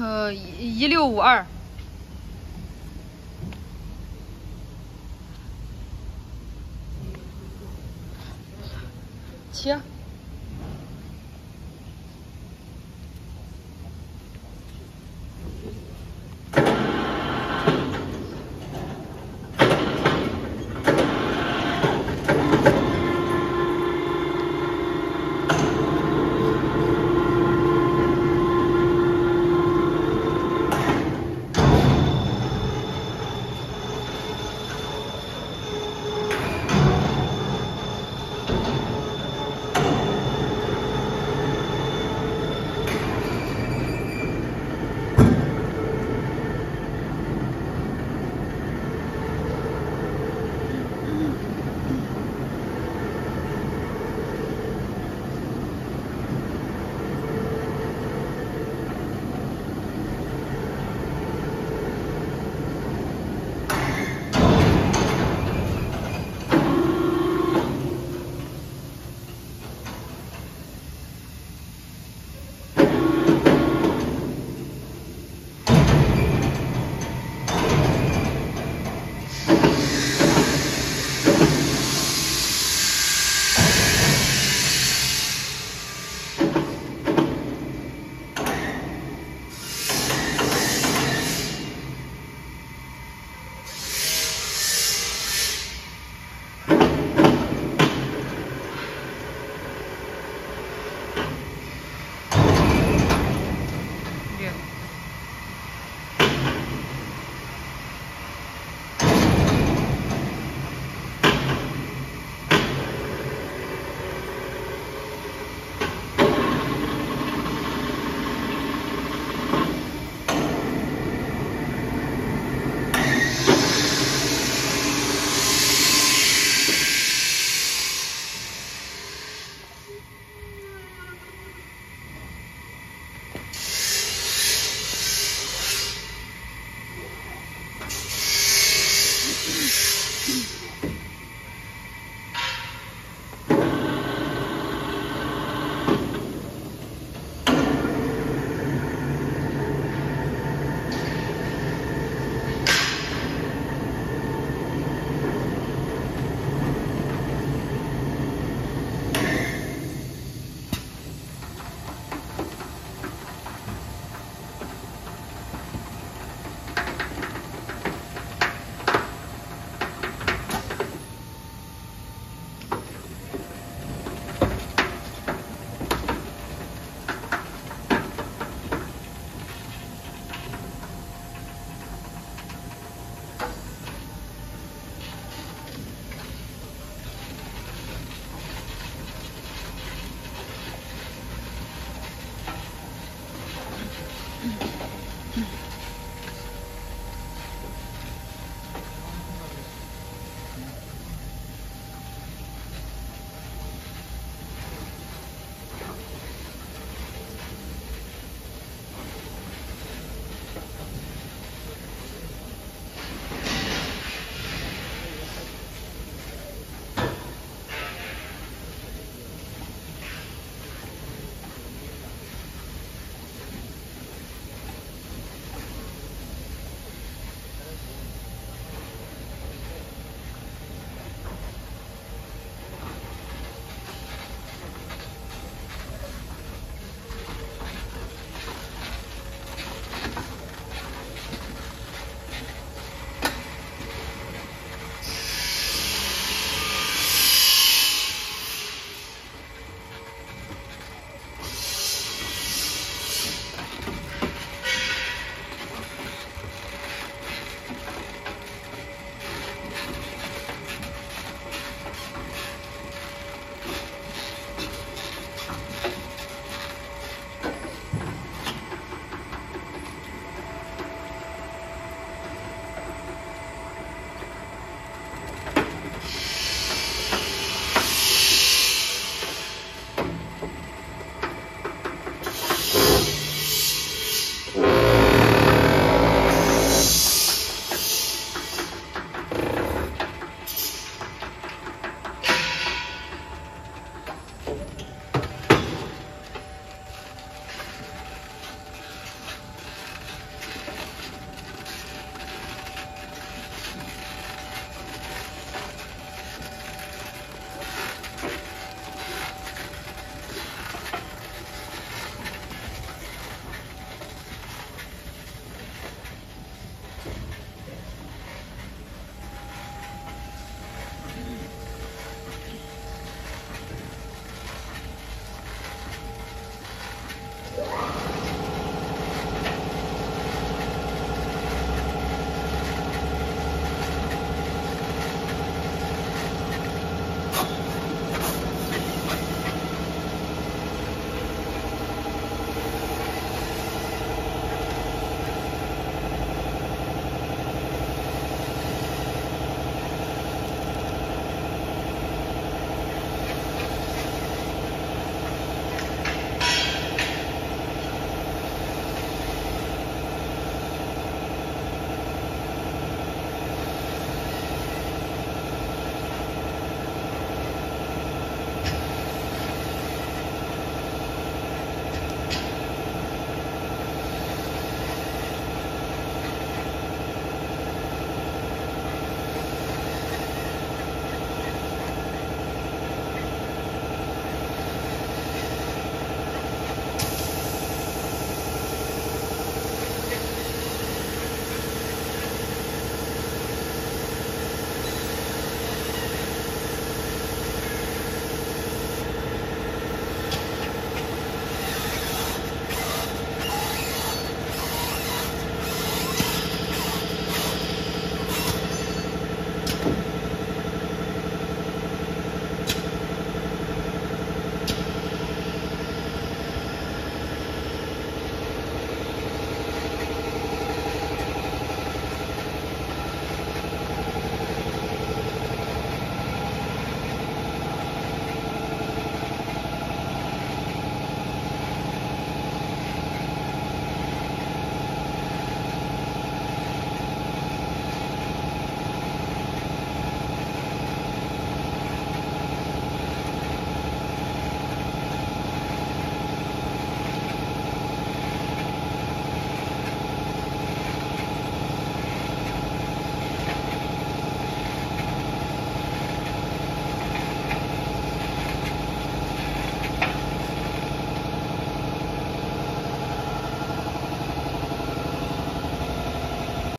1652。起。